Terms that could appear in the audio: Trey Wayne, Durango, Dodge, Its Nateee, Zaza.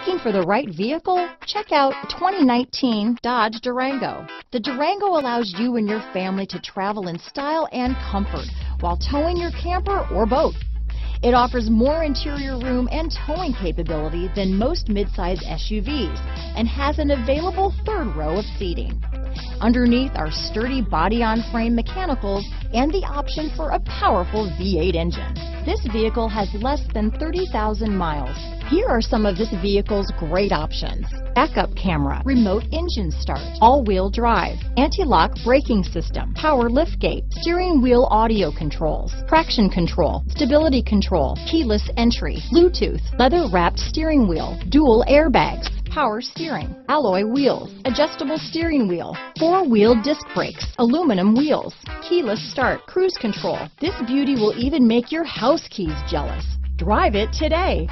Looking for the right vehicle? Check out 2019 Dodge Durango. The Durango allows you and your family to travel in style and comfort while towing your camper or boat. It offers more interior room and towing capability than most midsize SUVs and has an available third row of seating. Underneath are sturdy body-on-frame mechanicals and the option for a powerful V8 engine. This vehicle has less than 30,000 miles. Here are some of this vehicle's great options: backup camera, remote engine start, all-wheel drive, anti-lock braking system, power liftgate, steering wheel audio controls, traction control, stability control, keyless entry, Bluetooth, leather-wrapped steering wheel, dual airbags, power steering, alloy wheels, adjustable steering wheel, four-wheel disc brakes, aluminum wheels, keyless start, cruise control. This beauty will even make your house keys jealous. Drive it today.